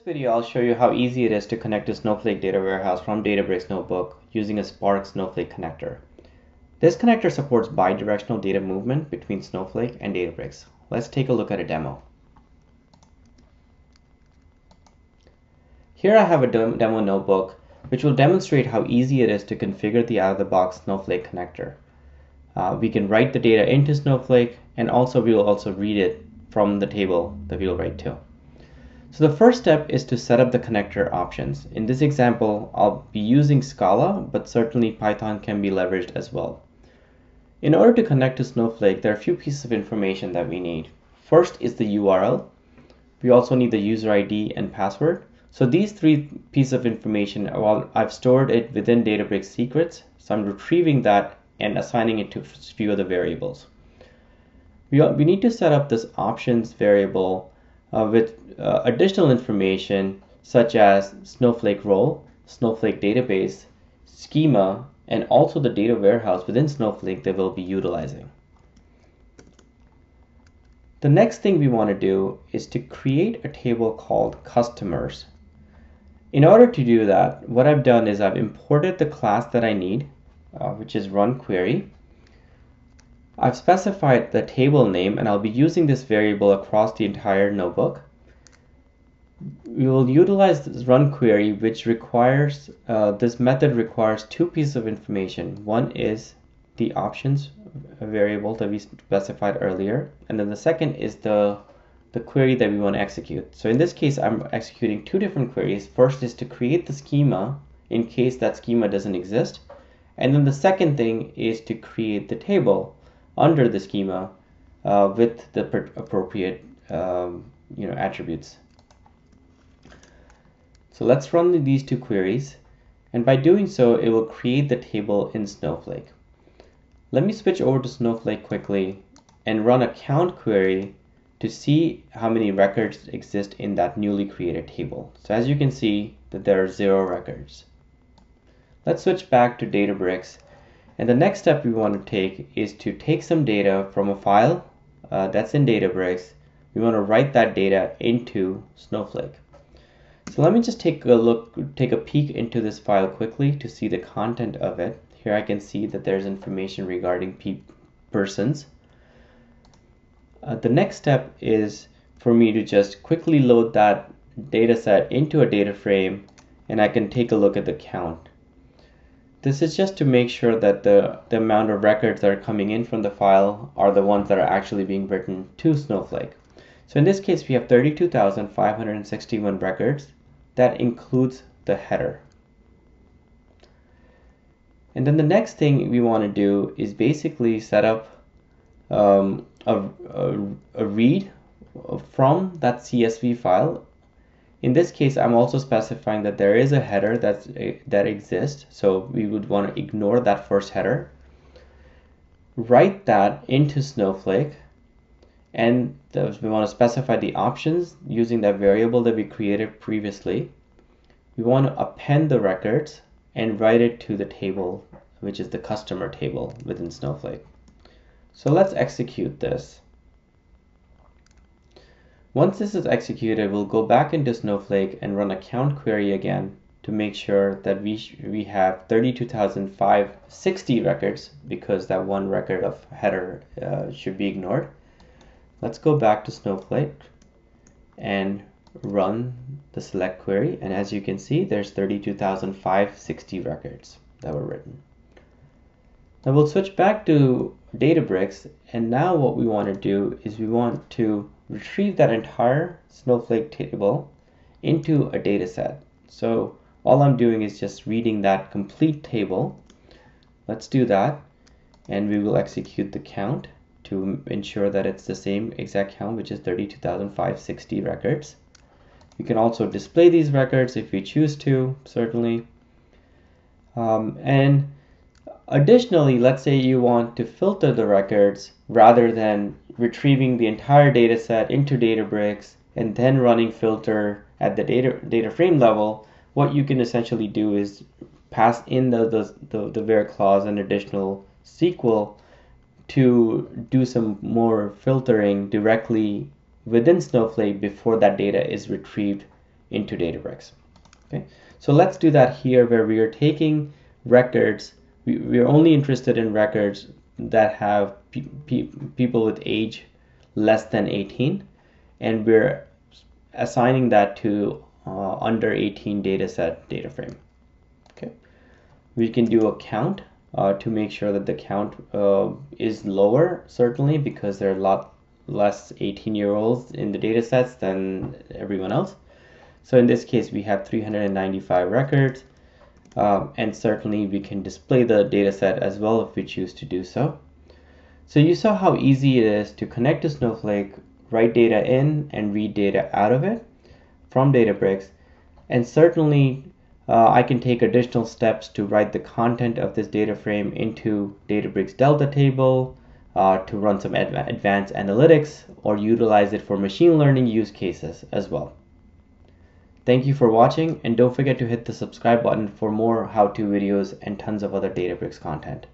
In this video, I'll show you how easy it is to connect a Snowflake data warehouse from Databricks notebook using a Spark Snowflake connector. This connector supports bi-directional data movement between Snowflake and Databricks. Let's take a look at a demo. Here I have a demo notebook which will demonstrate how easy it is to configure the out-of-the-box Snowflake connector. We can write the data into Snowflake, and also we will also read it from the table that we will write to. So the first step is to set up the connector options. In this example, I'll be using Scala, but certainly Python can be leveraged as well. In order to connect to Snowflake, there are a few pieces of information that we need. First is the URL. We also need the user ID and password. So these three pieces of information, I've stored it within Databricks secrets, so I'm retrieving that and assigning it to a few of the variables. We need to set up this options variable with additional information such as Snowflake role, Snowflake database, schema, and also the data warehouse within Snowflake that we'll be utilizing. The next thing we want to do is to create a table called customers. In order to do that, what I've done is I've imported the class that I need, which is RunQuery. I've specified the table name, and I'll be using this variable across the entire notebook. We will utilize this RunQuery, which requires, this method requires two pieces of information. One is the options variable that we specified earlier, and then the second is the query that we want to execute. So in this case, I'm executing two different queries. First is to create the schema in case that schema doesn't exist, and then the second thing is to create the table under the schema with the appropriate attributes. So let's run these two queries, and by doing so, it will create the table in Snowflake. Let me switch over to Snowflake quickly and run a count query to see how many records exist in that newly created table. So as you can see, that there are 0 records. Let's switch back to Databricks. And the next step we want to take is to take some data from a file that's in Databricks. We want to write that data into Snowflake. So let me just take a peek into this file quickly to see the content of it. Here I can see that there's information regarding persons. The next step is for me to just quickly load that data set into a data frame, and I can take a look at the count. This is just to make sure that the amount of records that are coming in from the file are the ones that are actually being written to Snowflake. So in this case, we have 32,561 records. That includes the header. And then the next thing we want to do is basically set up a read from that CSV file. In this case, I'm also specifying that there is a header that exists, so we would want to ignore that first header, write that into Snowflake, and we want to specify the options using that variable that we created previously. We want to append the records and write it to the table, which is the customer table within Snowflake. So let's execute this. Once this is executed, we'll go back into Snowflake and run a count query again to make sure that we have 32,560 records, because that one record of header should be ignored. Let's go back to Snowflake and run the select query, and as you can see, there's 32,560 records that were written. Now we'll switch back to Databricks, and now what we want to do is we want to retrieve that entire Snowflake table into a data set. So all I'm doing is just reading that complete table. Let's do that, and we will execute the count to ensure that it's the same exact count, which is 32,560 records. You can also display these records if you choose to, certainly. And additionally, let's say you want to filter the records rather than retrieving the entire data set into Databricks and then running filter at the data frame level. What you can essentially do is pass in the where clause and additional SQL to do some more filtering directly within Snowflake before that data is retrieved into Databricks. Okay, so let's do that here where we are taking records. We're only interested in records that have people with age less than 18, and we're assigning that to under 18 dataset data frame. Okay, we can do a count to make sure that the count is lower, certainly because there are a lot less 18-year-olds in the datasets than everyone else. So in this case, we have 395 records, and certainly we can display the data set as well if we choose to do so. So you saw how easy it is to connect to Snowflake, write data in and read data out of it from Databricks. And certainly I can take additional steps to write the content of this data frame into Databricks Delta table, to run some advanced analytics or utilize it for machine learning use cases as well. Thank you for watching, and don't forget to hit the subscribe button for more how-to videos and tons of other Databricks content.